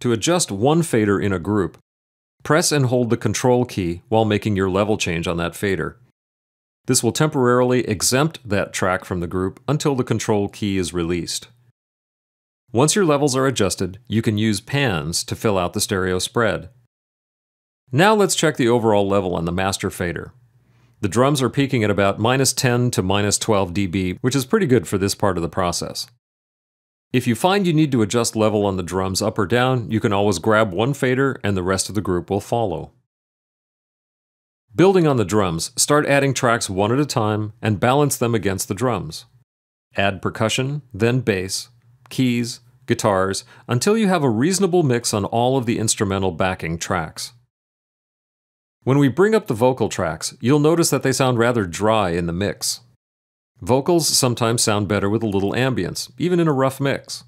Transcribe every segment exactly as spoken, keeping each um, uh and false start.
To adjust one fader in a group, press and hold the Control key while making your level change on that fader. This will temporarily exempt that track from the group until the Control key is released. Once your levels are adjusted, you can use pans to fill out the stereo spread. Now let's check the overall level on the master fader. The drums are peaking at about minus ten to minus twelve dB, which is pretty good for this part of the process. If you find you need to adjust level on the drums up or down, you can always grab one fader and the rest of the group will follow. Building on the drums, start adding tracks one at a time and balance them against the drums. Add percussion, then bass, keys, guitars, until you have a reasonable mix on all of the instrumental backing tracks. When we bring up the vocal tracks, you'll notice that they sound rather dry in the mix. Vocals sometimes sound better with a little ambience, even in a rough mix.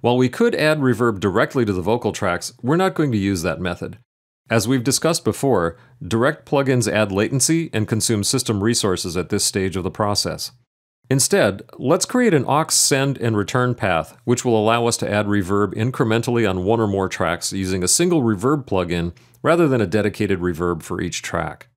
While we could add reverb directly to the vocal tracks, we're not going to use that method. As we've discussed before, direct plugins add latency and consume system resources at this stage of the process. Instead, let's create an aux send and return path, which will allow us to add reverb incrementally on one or more tracks using a single reverb plugin rather than a dedicated reverb for each track.